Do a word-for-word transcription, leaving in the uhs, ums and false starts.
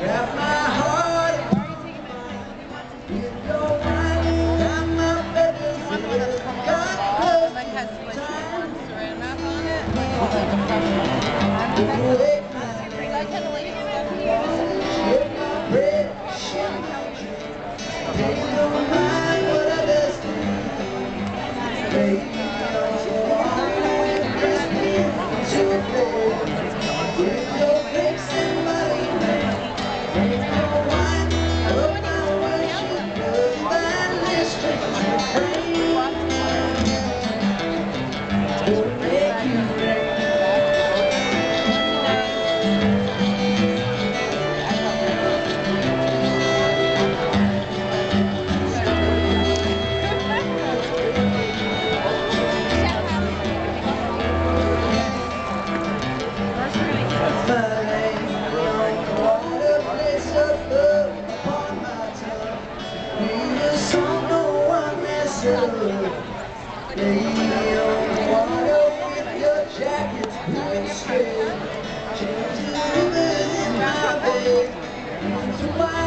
Grab my heart. You don't mind me. Grab my feathers. God bless you. Has saran wrap on it. I kind of like it. Shake my bread. Shake my bread. Change the ribbon in my bed.